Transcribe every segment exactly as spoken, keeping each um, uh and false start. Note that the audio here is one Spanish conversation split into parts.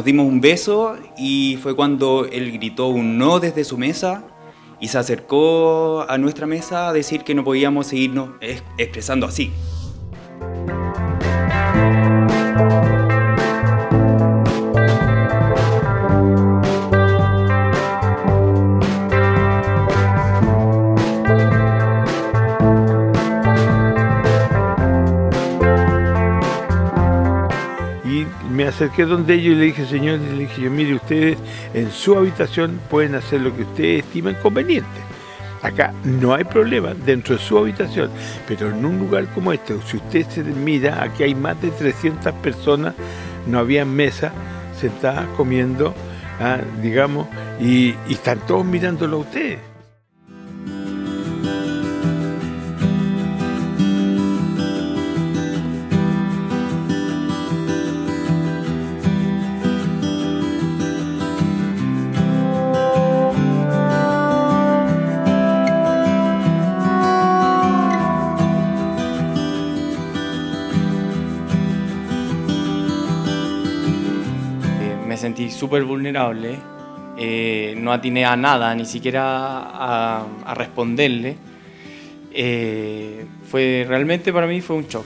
Nos dimos un beso y fue cuando él gritó un no desde su mesa y se acercó a nuestra mesa a decir que no podíamos seguirnos expresando así. Me acerqué donde ellos y le dije, señor, y le dije yo, mire, ustedes en su habitación pueden hacer lo que ustedes estiman conveniente. Acá no hay problema dentro de su habitación, pero en un lugar como este, si usted se mira, aquí hay más de trescientas personas, no había mesa, sentadas comiendo, ah, digamos, y, y están todos mirándolo a ustedes. Sentí súper vulnerable, eh, no atiné a nada, ni siquiera a, a responderle. Eh, fue, realmente para mí fue un shock.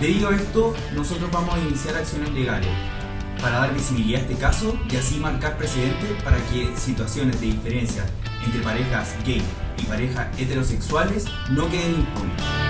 Debido a esto, nosotros vamos a iniciar acciones legales para dar visibilidad a este caso y así marcar precedente para que situaciones de diferencia entre parejas gay y parejas heterosexuales no queden impunes.